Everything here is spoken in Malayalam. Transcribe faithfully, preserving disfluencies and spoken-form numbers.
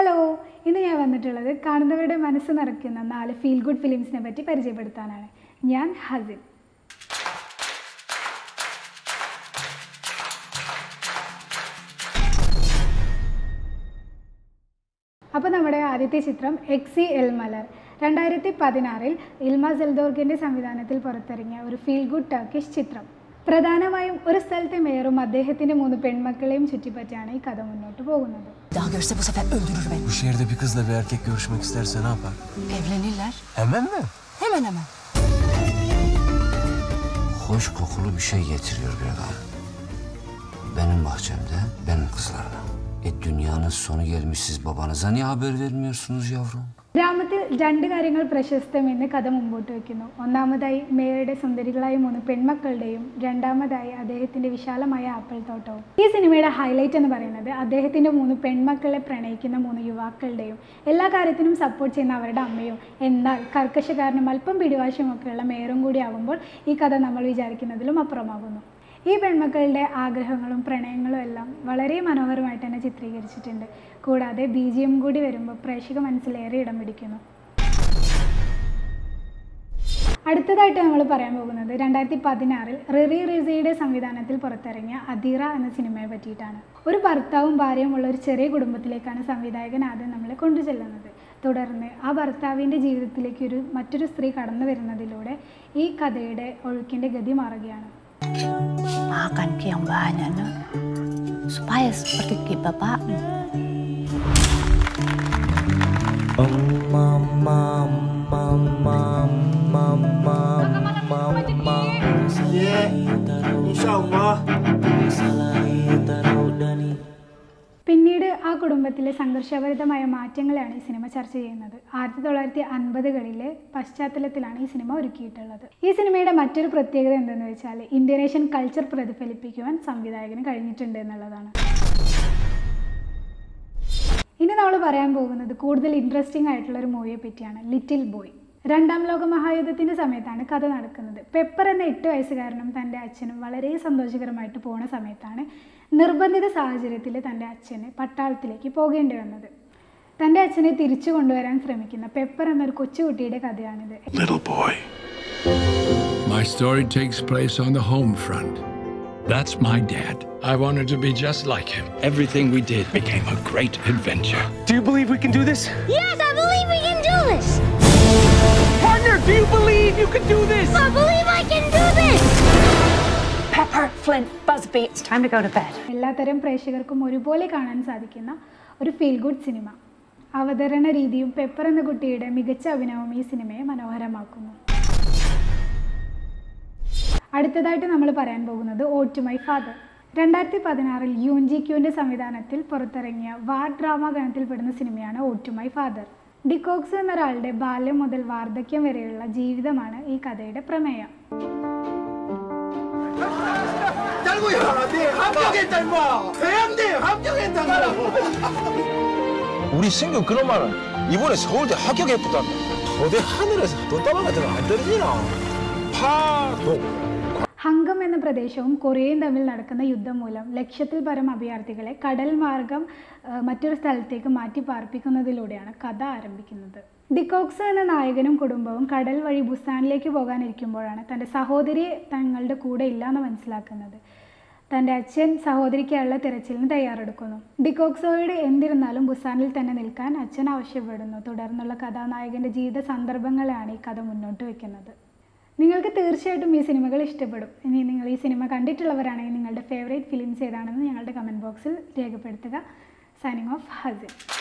Hello, I am going to tell you about feel good films. I am Hazin. Now, we have to talk about Exi Elmalar. In twenty sixteen, Yilmaz Eldorgin's സംവിധാനത്തിൽ പുറത്തിറങ്ങിയ ഒരു feel good Turkish ചിത്രം. പ്രധാനമായും ഒരു സ്ഥലത്തെ മേയറും അദ്ദേഹത്തിന്റെ മൂന്ന് പെൺമക്കളെയും ചുറ്റിപ്പറ്റിയാണ് ഈ കഥ മുന്നോട്ട് പോകുന്നത്. Daha görse bu sefer öldürür beni. Bu şehirde bir kızla bir erkek görüşmek isterse ne yapar? Evlenirler. Hemen mi? Hemen hemen. Hoş kokulu bir şey getiriyor bir adam. Benim bahçemde, benim kızlarla. E dünyanın sonu gelmiş siz babanıza niye haber vermiyorsunuz yavrum? ഗ്രാമത്തിൽ രണ്ട് കാര്യങ്ങൾ പ്രശസ്തമെന്ന് കഥ മുമ്പോട്ട് വയ്ക്കുന്നു. ഒന്നാമതായി മേയറുടെ സുന്ദരികളായ മൂന്ന് പെൺമക്കളുടെയും രണ്ടാമതായി അദ്ദേഹത്തിന്റെ വിശാലമായ ആപ്പിൾ തോട്ടവും. ഈ സിനിമയുടെ ഹൈലൈറ്റ് എന്ന് പറയുന്നത് അദ്ദേഹത്തിന്റെ മൂന്ന് പെൺമക്കളെ പ്രണയിക്കുന്ന മൂന്ന് യുവാക്കളുടെയും എല്ലാ കാര്യത്തിനും സപ്പോർട്ട് ചെയ്യുന്ന അവരുടെ അമ്മയും എന്നാൽ കർക്കശകാരനും അല്പം പിടിവാശിയുമൊക്കെയുള്ള മേയറും കൂടി ആവുമ്പോൾ ഈ കഥ നമ്മൾ വിചാരിക്കുന്നതിലും അപ്പുറമാകുന്നു. ഈ പെൺമക്കളുടെ ആഗ്രഹങ്ങളും പ്രണയങ്ങളും എല്ലാം വളരെ മനോഹരമായിട്ട് തന്നെ ചിത്രീകരിച്ചിട്ടുണ്ട്. കൂടാതെ ബിജിഎം കൂടി വരുമ്പോൾ പ്രേക്ഷക മനസ്സിലേറെ ഇടം പിടിക്കുന്നു. അടുത്തതായിട്ട് നമ്മൾ പറയാൻ പോകുന്നത് രണ്ടായിരത്തി പതിനാറിൽ റിറി റിസിയുടെ സംവിധാനത്തിൽ പുറത്തിറങ്ങിയ അദീറ എന്ന സിനിമയെ പറ്റിയിട്ടാണ്. ഒരു ഭർത്താവും ഭാര്യയും ഉള്ള ഒരു ചെറിയ കുടുംബത്തിലേക്കാണ് സംവിധായകൻ ആദ്യം നമ്മളെ കൊണ്ടുചെല്ലുന്നത്. തുടർന്ന് ആ ഭർത്താവിന്റെ ജീവിതത്തിലേക്ക് ഒരു മറ്റൊരു സ്ത്രീ കടന്നു വരുന്നതിലൂടെ ഈ കഥയുടെ ഒഴുക്കിന്റെ ഗതി മാറുകയാണ്. Makan yang banyak supaya seperti bapak. Mama, mama, mama, mama, mama. Ya, insyaallah. പിന്നീട് ആ കുടുംബത്തിലെ സംഘർഷഭരിതമായ മാറ്റങ്ങളെയാണ് ഈ സിനിമ ചർച്ച ചെയ്യുന്നത്. ആയിരത്തി തൊള്ളായിരത്തി അൻപതുകളിലെ പശ്ചാത്തലത്തിലാണ് ഈ സിനിമ ഒരുക്കിയിട്ടുള്ളത്. ഈ സിനിമയുടെ മറ്റൊരു പ്രത്യേകത എന്തെന്ന് വെച്ചാൽ ഇന്ത്യനേഷ്യൻ കൾച്ചർ പ്രതിഫലിപ്പിക്കുവാൻ സംവിധായകന് കഴിഞ്ഞിട്ടുണ്ട് എന്നുള്ളതാണ്. ഇനി നമ്മൾ പറയാൻ പോകുന്നത് കൂടുതൽ ഇൻട്രസ്റ്റിംഗ് ആയിട്ടുള്ള ഒരു മൂവിയെ പറ്റിയാണ്, ലിറ്റിൽ ബോയ്. രണ്ടാം ലോക മഹായുദ്ധത്തിൻ്റെ സമയത്താണ് കഥ നടക്കുന്നത്. പെപ്പർ എന്ന എട്ട് വയസ്സുകാരനും തൻ്റെ അച്ഛനും വളരെ സന്തോഷകരമായിട്ട് പോകുന്ന സമയത്താണ് നിർബന്ധിത സാഹചര്യത്തിൽ തൻ്റെ അച്ഛന് പട്ടാളത്തിലേക്ക് പോകേണ്ടി വന്നത്. തൻ്റെ അച്ഛനെ തിരിച്ചു കൊണ്ടുവരാൻ ശ്രമിക്കുന്ന പെപ്പർ എന്നൊരു കൊച്ചുകുട്ടിയുടെ കഥയാണിത്. Little boy. My story takes place on the home front. That's my dad. I wanted to be just like him. Everything we did became a great adventure. Do you believe we can do this? Yes, I believe we can do this. Partner, do you believe you can do this? I believe I can do this. Pepper, Flint, Busby, it's time to go to bed. എല്ലാത്തരം പ്രേക്ഷകർക്കും ഒരുപോലെ കാണാൻ സാധിക്കുന്ന ഒരു ഫീൽ ഗുഡ് സിനിമ. അവതരണ രീതിയും പെപ്പർ എന്ന കുട്ടിയുടെ മികച്ച അഭിനയവും ഈ സിനിമയെ മനോഹരമാക്കുന്നു. അടുത്തതായിട്ട് നമ്മൾ പറയാൻ പോകുന്നത് ഓട്ട് മൈ ഫാദർ. രണ്ടായിരത്തി പതിനാറിൽ യൂൻ ജി ക്യൂവിൻ്റെ സംവിധാനത്തിൽ പുറത്തിറങ്ങിയ വാർ ഡ്രാമ ഗണത്തിൽപ്പെടുന്ന സിനിമയാണ് ഓട്ട് മൈ ഫാദർ. ഡിക്കോക്സ് എന്നൊരാളുടെ ബാല്യം മുതൽ വാർദ്ധക്യം വരെയുള്ള ജീവിതമാണ് ഈ കഥയുടെ പ്രമേയം. 우리 신규 그놈아는 이번에 서울대 합격했었단다. 거대 하늘에서 돈 따라가더라 안 떨어지나. 파동. ഹംഗം എന്ന പ്രദേശവും കൊറിയയും തമ്മിൽ നടക്കുന്ന യുദ്ധം മൂലം ലക്ഷത്തിൽ പരം അഭയാർത്ഥികളെ കടൽ മാർഗം മറ്റൊരു സ്ഥലത്തേക്ക് മാറ്റി പാർപ്പിക്കുന്നതിലൂടെയാണ് കഥ ആരംഭിക്കുന്നത്. ഡിക്കോക്സ് എന്ന നായകനും കുടുംബവും കടൽ വഴി ബുസാനിലേക്ക് പോകാനിരിക്കുമ്പോഴാണ് തൻ്റെ സഹോദരി തങ്ങളുടെ കൂടെ ഇല്ലാന്ന് മനസ്സിലാക്കുന്നത്. തൻ്റെ അച്ഛൻ സഹോദരിക്കുള്ള തിരച്ചിലിന് തയ്യാറെടുക്കുന്നു. ഡിക്കോക്സോയോട് എന്നിരുന്നാലും ബുസാനിൽ തന്നെ നിൽക്കാൻ അച്ഛൻ ആവശ്യപ്പെടുന്നു. തുടർന്നുള്ള കഥാനായകൻ്റെ ജീവിത സന്ദർഭങ്ങളാണ് ഈ കഥ മുന്നോട്ട് വയ്ക്കുന്നത്. നിങ്ങൾക്ക് തീർച്ചയായിട്ടും ഈ സിനിമകൾ ഇഷ്ടപ്പെടും. ഇനി നിങ്ങൾ ഈ സിനിമ കണ്ടിട്ടുള്ളവരാണെങ്കിൽ നിങ്ങളുടെ ഫേവറേറ്റ് ഫിലിംസ് ഏതാണെന്ന് ഞങ്ങളുടെ കമൻറ്റ് ബോക്സിൽ രേഖപ്പെടുത്തുക. Signing off, Hasin.